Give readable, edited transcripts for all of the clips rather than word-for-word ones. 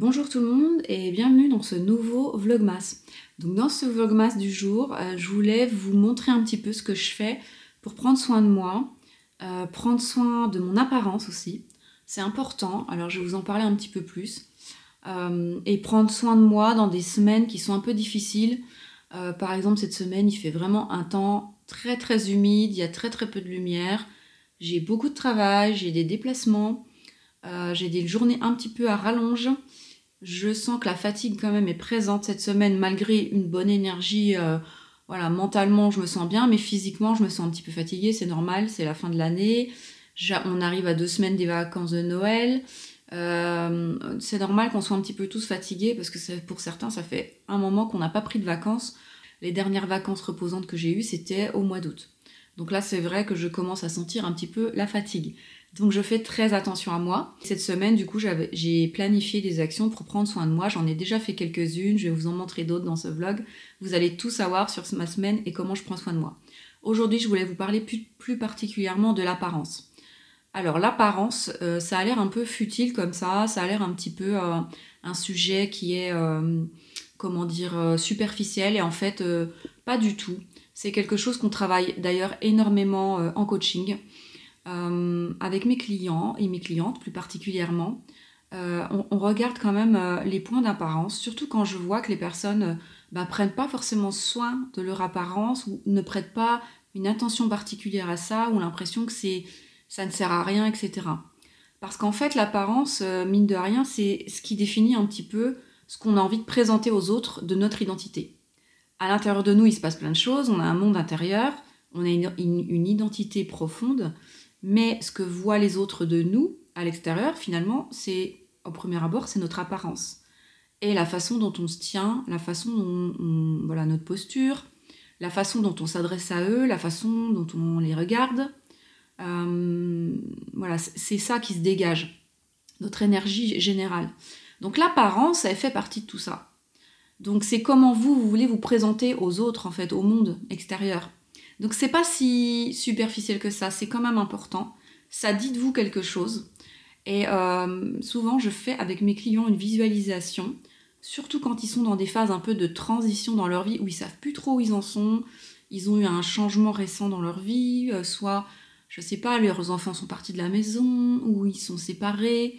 Bonjour tout le monde et bienvenue dans ce nouveau Vlogmas. Donc dans ce Vlogmas du jour, je voulais vous montrer un petit peu ce que je fais pour prendre soin de moi, prendre soin de mon apparence aussi. C'est important, alors je vais vous en parler un petit peu plus. Et prendre soin de moi dans des semaines qui sont un peu difficiles. Par exemple cette semaine, il fait vraiment un temps très très humide, il y a très très peu de lumière. J'ai beaucoup de travail, j'ai des déplacements. J'ai des journées un petit peu à rallonge. Je sens que la fatigue quand même est présente cette semaine malgré une bonne énergie. Voilà, mentalement je me sens bien, mais physiquement je me sens un petit peu fatiguée, c'est normal, c'est la fin de l'année. On arrive à 2 semaines des vacances de Noël. C'est normal qu'on soit un petit peu tous fatigués parce que pour certains ça fait un moment qu'on n'a pas pris de vacances. Les dernières vacances reposantes que j'ai eues c'était au mois d'août. Donc là c'est vrai que je commence à sentir un petit peu la fatigue. Donc je fais très attention à moi. Cette semaine, du coup, j'ai planifié des actions pour prendre soin de moi. J'en ai déjà fait quelques-unes, je vais vous en montrer d'autres dans ce vlog. Vous allez tout savoir sur ma semaine et comment je prends soin de moi. Aujourd'hui, je voulais vous parler plus particulièrement de l'apparence. Alors l'apparence, ça a l'air un peu futile comme ça. Ça a l'air un petit peu un sujet qui est, comment dire, superficiel et en fait, pas du tout. C'est quelque chose qu'on travaille d'ailleurs énormément en coaching. Avec mes clients et mes clientes plus particulièrement, on regarde quand même les points d'apparence, surtout quand je vois que les personnes prennent pas forcément soin de leur apparence ou ne prêtent pas une attention particulière à ça ou l'impression que ça ne sert à rien, etc. Parce qu'en fait, l'apparence, mine de rien, c'est ce qui définit un petit peu ce qu'on a envie de présenter aux autres de notre identité. À l'intérieur de nous, il se passe plein de choses, on a un monde intérieur, on a une identité profonde. Mais ce que voient les autres de nous, à l'extérieur, finalement, c'est, au premier abord, c'est notre apparence. Et la façon dont on se tient, la façon dont on, voilà, notre posture, la façon dont on s'adresse à eux, la façon dont on les regarde. Voilà, c'est ça qui se dégage, notre énergie générale. Donc l'apparence, elle fait partie de tout ça. Donc c'est comment vous voulez vous présenter aux autres, en fait, au monde extérieur. Donc c'est pas si superficiel que ça, c'est quand même important. Ça dit de vous quelque chose. Et souvent je fais avec mes clients une visualisation, surtout quand ils sont dans des phases un peu de transition dans leur vie, où ils savent plus trop où ils en sont, ils ont eu un changement récent dans leur vie, soit, je sais pas, leurs enfants sont partis de la maison, ou ils sont séparés,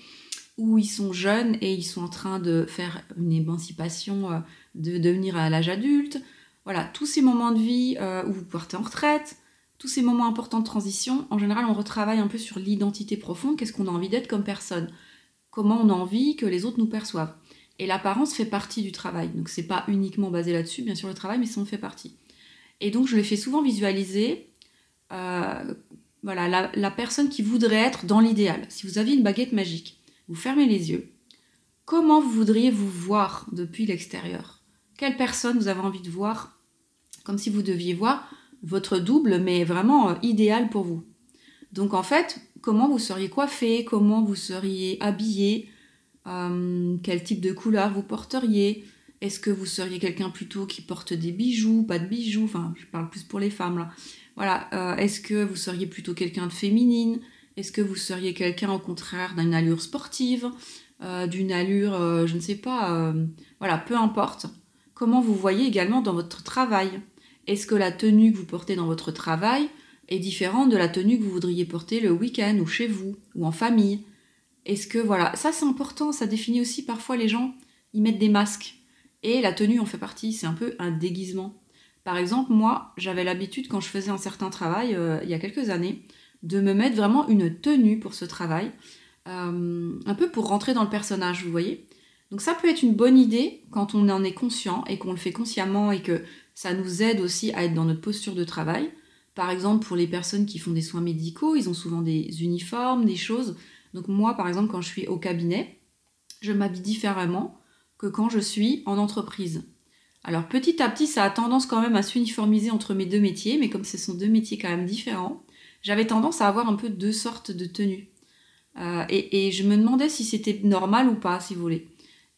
ou ils sont jeunes et ils sont en train de faire une émancipation, de devenir à l'âge adulte. Voilà, tous ces moments de vie où vous partez en retraite, tous ces moments importants de transition, en général, on retravaille un peu sur l'identité profonde, qu'est-ce qu'on a envie d'être comme personne, comment on a envie que les autres nous perçoivent. Et l'apparence fait partie du travail, donc c'est pas uniquement basé là-dessus, bien sûr le travail, mais ça en fait partie. Et donc je les fais souvent visualiser, voilà, la personne qui voudrait être dans l'idéal. Si vous aviez une baguette magique, vous fermez les yeux, comment vous voudriez vous voir depuis l'extérieur ? Quelle personne vous avez envie de voir, comme si vous deviez voir votre double, mais vraiment idéal pour vous. Donc en fait, comment vous seriez coiffé, comment vous seriez habillé, quel type de couleur vous porteriez, est-ce que vous seriez quelqu'un plutôt qui porte des bijoux, pas de bijoux, enfin je parle plus pour les femmes là, voilà, est-ce que vous seriez plutôt quelqu'un de féminine, est-ce que vous seriez quelqu'un au contraire d'une allure sportive, d'une allure, je ne sais pas, voilà, peu importe. Comment vous voyez également dans votre travail. Est-ce que la tenue que vous portez dans votre travail est différente de la tenue que vous voudriez porter le week-end ou chez vous ou en famille? Est-ce que, voilà, ça c'est important, ça définit aussi parfois les gens, ils mettent des masques. Et la tenue en fait partie, c'est un peu un déguisement. Par exemple, moi, j'avais l'habitude quand je faisais un certain travail, il y a quelques années, de me mettre vraiment une tenue pour ce travail, un peu pour rentrer dans le personnage, vous voyez. Donc ça peut être une bonne idée quand on en est conscient et qu'on le fait consciemment et que ça nous aide aussi à être dans notre posture de travail. Par exemple, pour les personnes qui font des soins médicaux, ils ont souvent des uniformes, des choses. Donc moi, par exemple, quand je suis au cabinet, je m'habille différemment que quand je suis en entreprise. Alors petit à petit, ça a tendance quand même à s'uniformiser entre mes deux métiers, mais comme ce sont deux métiers quand même différents, j'avais tendance à avoir un peu deux sortes de tenues. Et je me demandais si c'était normal ou pas, si vous voulez.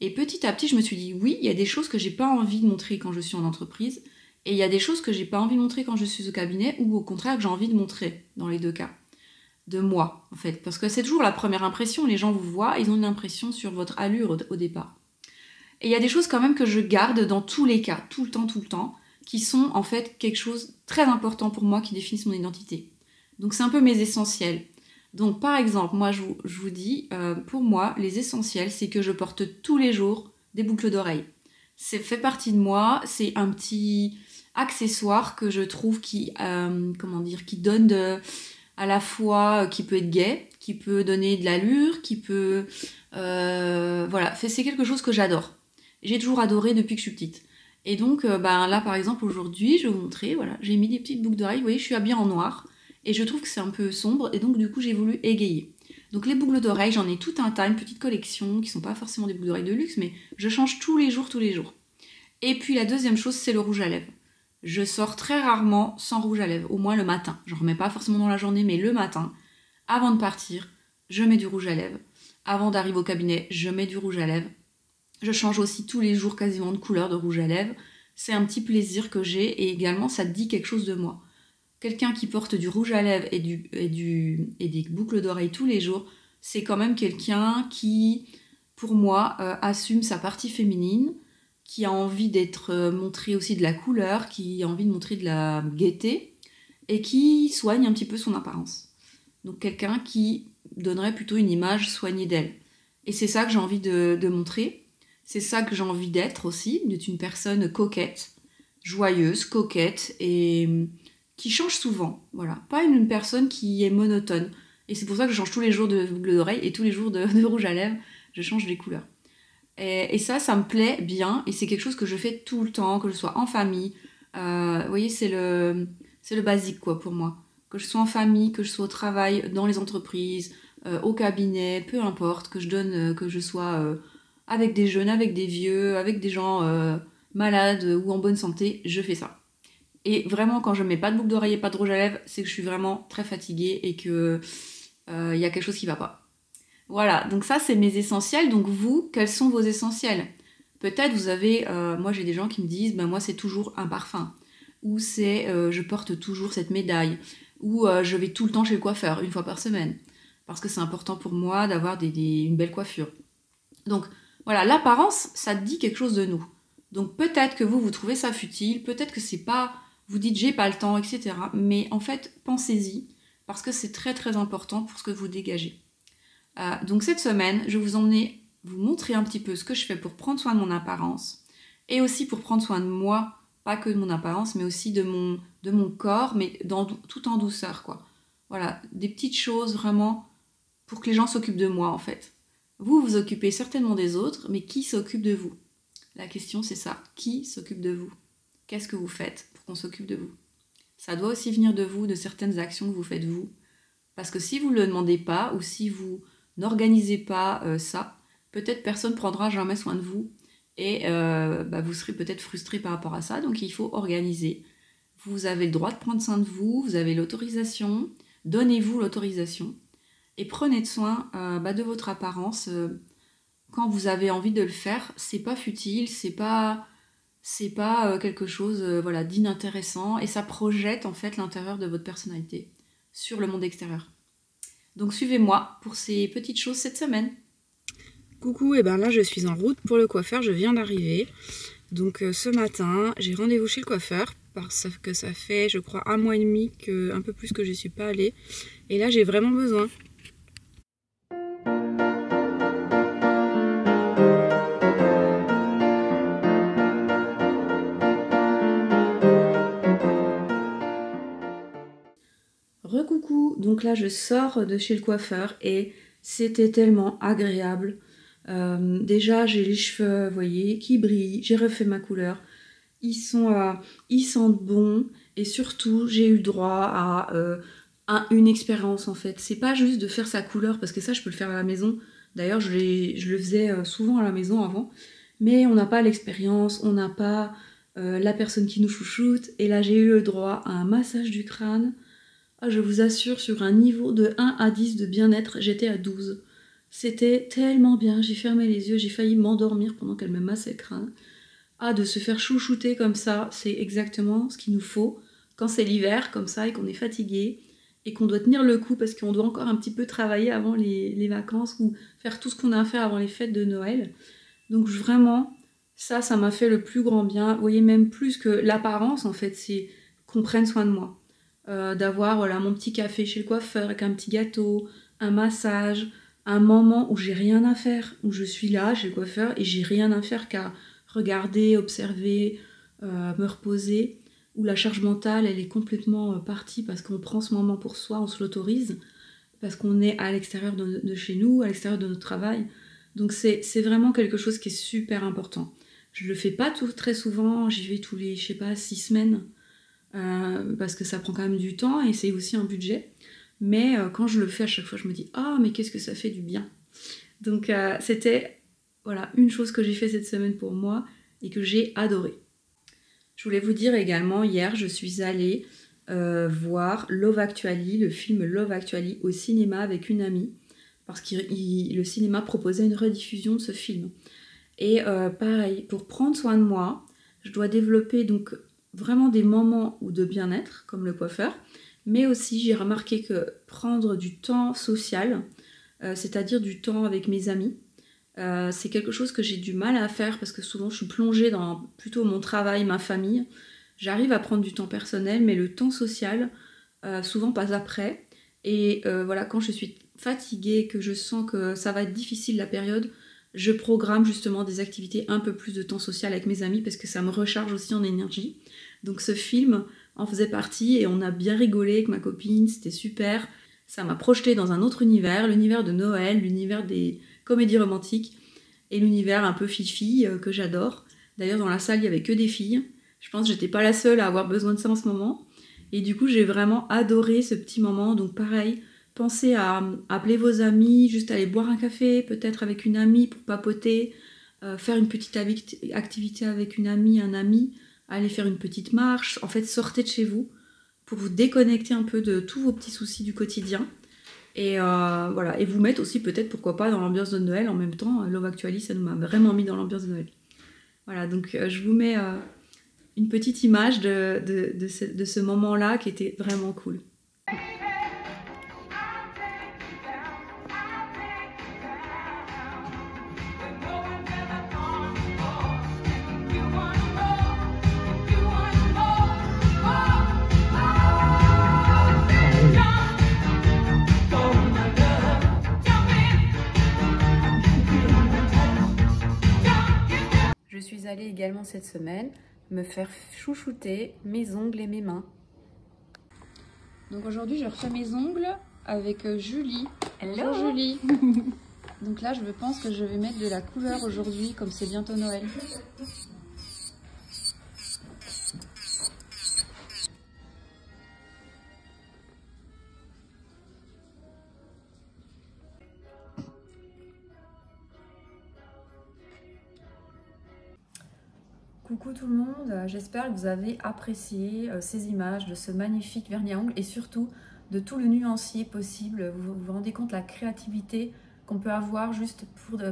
Et petit à petit, je me suis dit, oui, il y a des choses que j'ai pas envie de montrer quand je suis en entreprise, et il y a des choses que j'ai pas envie de montrer quand je suis au cabinet, ou au contraire, que j'ai envie de montrer, dans les deux cas. de moi, en fait. Parce que c'est toujours la première impression, les gens vous voient, ils ont une impression sur votre allure au départ. Et il y a des choses quand même que je garde dans tous les cas, tout le temps, qui sont en fait quelque chose de très important pour moi, qui définissent mon identité. Donc c'est un peu mes essentiels. Donc par exemple, moi je vous dis, pour moi, les essentiels, c'est que je porte tous les jours des boucles d'oreilles. Ça fait partie de moi, c'est un petit accessoire que je trouve qui, comment dire, qui donne à la fois, qui peut être gai, qui peut donner de l'allure, qui peut... voilà, c'est quelque chose que j'adore. J'ai toujours adoré depuis que je suis petite. Et donc ben là par exemple aujourd'hui, je vais vous montrer, voilà, j'ai mis des petites boucles d'oreilles, vous voyez, je suis habillée en noir. Et je trouve que c'est un peu sombre, et donc du coup j'ai voulu égayer. Donc les boucles d'oreilles, j'en ai tout un tas, une petite collection, qui ne sont pas forcément des boucles d'oreilles de luxe, mais je change tous les jours. Et puis la deuxième chose, c'est le rouge à lèvres. Je sors très rarement sans rouge à lèvres, au moins le matin. Je n'en remets pas forcément dans la journée, mais le matin, avant de partir, je mets du rouge à lèvres. Avant d'arriver au cabinet, je mets du rouge à lèvres. Je change aussi tous les jours quasiment de couleur de rouge à lèvres. C'est un petit plaisir que j'ai, et également ça dit quelque chose de moi. Quelqu'un qui porte du rouge à lèvres et des boucles d'oreilles tous les jours, c'est quand même quelqu'un qui, pour moi, assume sa partie féminine, qui a envie d'être montré aussi de la couleur, qui a envie de montrer de la gaieté, et qui soigne un petit peu son apparence. Donc quelqu'un qui donnerait plutôt une image soignée d'elle. Et c'est ça que j'ai envie de montrer, c'est ça que j'ai envie d'être aussi, d'être une personne coquette, joyeuse, coquette, et... qui change souvent, voilà. Pas une personne qui est monotone. Et c'est pour ça que je change tous les jours de boucles d'oreilles et tous les jours de rouge à lèvres, je change les couleurs. Et ça, ça me plaît bien, et c'est quelque chose que je fais tout le temps, que je sois en famille. Vous voyez, c'est le basique, quoi, pour moi. Que je sois en famille, que je sois au travail, dans les entreprises, au cabinet, peu importe, que je sois avec des jeunes, avec des vieux, avec des gens malades ou en bonne santé, je fais ça. Et vraiment, quand je mets pas de boucle d'oreille et pas de rouge à lèvres, c'est que je suis vraiment très fatiguée et que y a quelque chose qui va pas. Voilà, donc ça c'est mes essentiels. Donc vous, quels sont vos essentiels? Peut-être vous avez, moi j'ai des gens qui me disent, ben moi c'est toujours un parfum, ou c'est je porte toujours cette médaille, ou je vais tout le temps chez le coiffeur, une fois par semaine, parce que c'est important pour moi d'avoir une belle coiffure. Donc voilà, l'apparence, ça dit quelque chose de nous. Donc peut-être que vous, vous trouvez ça futile, peut-être que c'est pas... Vous dites j'ai pas le temps, etc. Mais en fait, pensez-y, parce que c'est très très important pour ce que vous dégagez. Donc cette semaine, je vais vous montrer un petit peu ce que je fais pour prendre soin de mon apparence, et aussi pour prendre soin de moi, pas que de mon apparence, mais aussi de mon corps, mais tout en douceur, quoi. Voilà, des petites choses vraiment pour que les gens s'occupent de moi, en fait. Vous, vous occupez certainement des autres, mais qui s'occupe de vous? La question, c'est ça. Qui s'occupe de vous? Qu'est-ce que vous faites pour qu'on s'occupe de vous? Ça doit aussi venir de vous, de certaines actions que vous faites vous. Parce que si vous ne le demandez pas, ou si vous n'organisez pas ça, peut-être personne ne prendra jamais soin de vous. Et vous serez peut-être frustré par rapport à ça. Donc il faut organiser. Vous avez le droit de prendre soin de vous, vous avez l'autorisation. Donnez-vous l'autorisation. Et prenez soin de votre apparence quand vous avez envie de le faire. C'est pas futile, c'est pas quelque chose voilà, d'inintéressant, et ça projette en fait l'intérieur de votre personnalité sur le monde extérieur. Donc suivez-moi pour ces petites choses cette semaine. Coucou, et ben là je suis en route pour le coiffeur, je viens d'arriver. Donc ce matin, j'ai rendez-vous chez le coiffeur parce que ça fait je crois un mois et demi, un peu plus, que je suis pas allée, et là j'ai vraiment besoin. Coucou, donc là je sors de chez le coiffeur et c'était tellement agréable. Déjà j'ai les cheveux, vous voyez, qui brillent, j'ai refait ma couleur, ils sentent bon, et surtout j'ai eu droit à une expérience en fait. C'est pas juste de faire sa couleur, parce que ça je peux le faire à la maison, d'ailleurs je le faisais souvent à la maison avant, mais on n'a pas l'expérience, on n'a pas la personne qui nous chouchoute, et là j'ai eu le droit à un massage du crâne. Je vous assure, sur un niveau de 1 à 10 de bien-être, j'étais à 12. C'était tellement bien, j'ai fermé les yeux, j'ai failli m'endormir pendant qu'elle me massait le crâne. Ah, de se faire chouchouter comme ça, c'est exactement ce qu'il nous faut quand c'est l'hiver, comme ça, et qu'on est fatigué, et qu'on doit tenir le coup parce qu'on doit encore un petit peu travailler avant les vacances ou faire tout ce qu'on a à faire avant les fêtes de Noël. Donc vraiment, ça m'a fait le plus grand bien. Vous voyez, même plus que l'apparence, en fait, c'est qu'on prenne soin de moi. D'avoir voilà, mon petit café chez le coiffeur avec un petit gâteau, un massage, un moment où j'ai rien à faire, où je suis là chez le coiffeur et j'ai rien à faire qu'à regarder, observer, me reposer, où la charge mentale elle est complètement partie parce qu'on prend ce moment pour soi, on se l'autorise, parce qu'on est à l'extérieur de chez nous, à l'extérieur de notre travail. Donc c'est vraiment quelque chose qui est super important. Je le fais pas très souvent, j'y vais tous les, je sais pas, 6 semaines, parce que ça prend quand même du temps et c'est aussi un budget. Mais quand je le fais à chaque fois, je me dis « Ah, mais qu'est-ce que ça fait du bien !» Donc c'était voilà, une chose que j'ai fait cette semaine pour moi et que j'ai adorée. Je voulais vous dire également, hier, je suis allée voir Love Actually, le film Love Actually au cinéma avec une amie, parce que le cinéma proposait une rediffusion de ce film. Et pareil, pour prendre soin de moi, je dois développer donc vraiment des moments de bien-être, comme le coiffeur, mais aussi j'ai remarqué que prendre du temps social, c'est-à-dire du temps avec mes amis, c'est quelque chose que j'ai du mal à faire parce que souvent je suis plongée dans plutôt mon travail, ma famille. J'arrive à prendre du temps personnel, mais le temps social, souvent pas après. Et voilà, quand je suis fatiguée, que je sens que ça va être difficile la période, je programme justement des activités un peu plus de temps social avec mes amis parce que ça me recharge aussi en énergie. Donc ce film en faisait partie et on a bien rigolé avec ma copine, c'était super. Ça m'a projetée dans un autre univers, l'univers de Noël, l'univers des comédies romantiques et l'univers un peu fifi que j'adore. D'ailleurs dans la salle il n'y avait que des filles, je pense que j'étais pas la seule à avoir besoin de ça en ce moment. Et du coup j'ai vraiment adoré ce petit moment, donc pareil, pensez à appeler vos amis, juste aller boire un café, peut-être avec une amie pour papoter, faire une petite activité avec une amie, un ami, aller faire une petite marche, en fait sortez de chez vous pour vous déconnecter un peu de tous vos petits soucis du quotidien et voilà, et vous mettre aussi peut-être pourquoi pas dans l'ambiance de Noël en même temps. Love Actually ça nous m'a vraiment mis dans l'ambiance de Noël. Voilà, donc je vous mets une petite image de ce moment-là qui était vraiment cool. Allée également cette semaine me faire chouchouter mes ongles et mes mains. Donc aujourd'hui je refais mes ongles avec Julie. Hello. Bonjour Julie. Donc là je pense que je vais mettre de la couleur aujourd'hui comme c'est bientôt Noël. Coucou tout le monde, j'espère que vous avez apprécié ces images de ce magnifique vernis à ongles et surtout de tout le nuancier possible. Vous vous rendez compte de la créativité qu'on peut avoir juste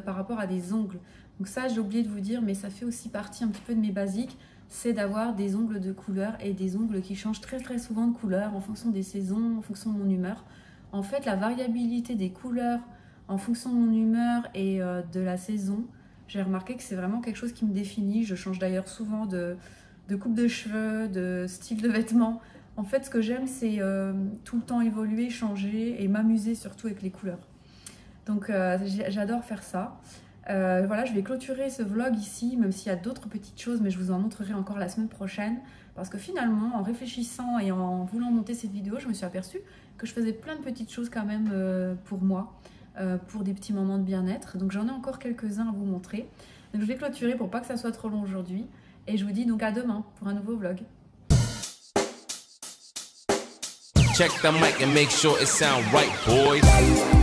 par rapport à des ongles. Donc ça j'ai oublié de vous dire, mais ça fait aussi partie un petit peu de mes basiques, c'est d'avoir des ongles de couleur et des ongles qui changent très souvent de couleur en fonction des saisons, en fonction de mon humeur. En fait la variabilité des couleurs en fonction de mon humeur et de la saison, j'ai remarqué que c'est vraiment quelque chose qui me définit. Je change d'ailleurs souvent de coupe de cheveux, de style de vêtements. En fait, ce que j'aime, c'est tout le temps évoluer, changer et m'amuser surtout avec les couleurs. Donc, j'adore faire ça. Voilà, je vais clôturer ce vlog ici, même s'il y a d'autres petites choses, mais je vous en montrerai encore la semaine prochaine. Parce que finalement, en réfléchissant et en voulant monter cette vidéo, je me suis aperçue que je faisais plein de petites choses quand même pour moi. Pour des petits moments de bien-être. Donc j'en ai encore quelques-uns à vous montrer. Donc je vais clôturer pour pas que ça soit trop long aujourd'hui. Et je vous dis donc à demain pour un nouveau vlog. Check the mic and make sure it sound right, boys.